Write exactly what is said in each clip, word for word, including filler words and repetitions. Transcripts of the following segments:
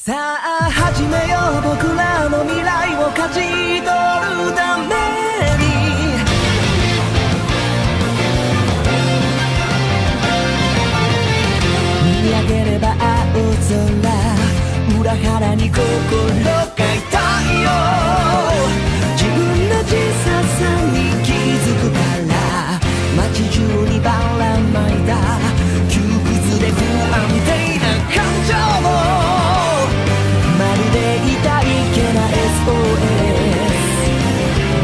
さあ始めよう僕らの未来を勝ち取るために見上げれば青空裏腹に心が痛いよ自分の小ささに気づくから街中にばらまいた窮屈で不安定な感情を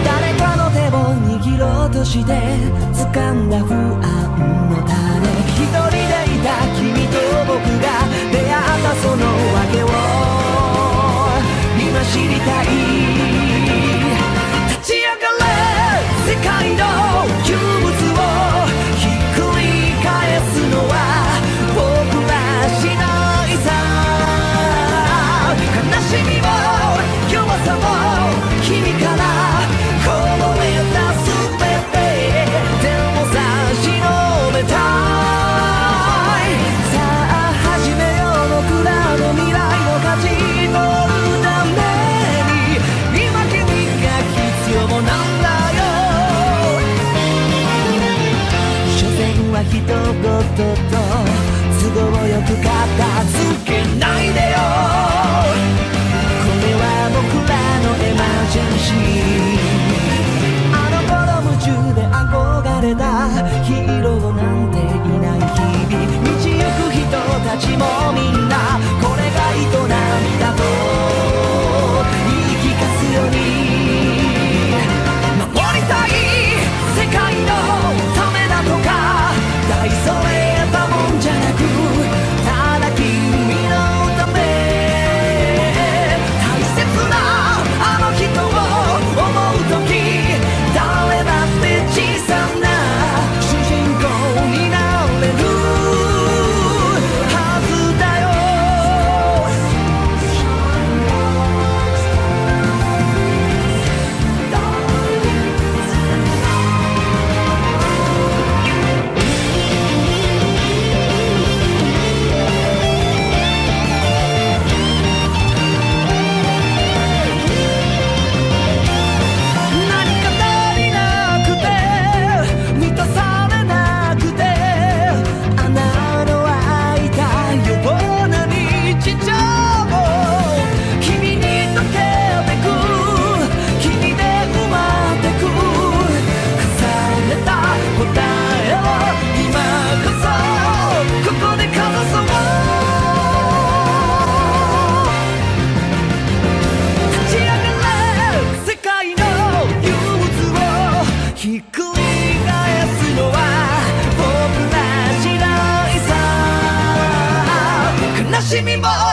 誰かの手を握ろうとして掴んだ不安の種一人でいた君と僕が出会ったその訳を今知りたい立ち上がれ世界の窮物をひっくり返すのは僕らしないさ悲しみを君からこぼれたすべて手を差し伸べたいさあ始めよう僕らの未来を勝ち取るために今君が必要なんだよ所詮はひと言と都合よく片付けないでよあの頃夢中で憧れたヒーローなんていない日々道行く人たちもみんなこれが営みだと言い聞かすように守りたい世界のためだとか大それたもんじゃなくGive me more.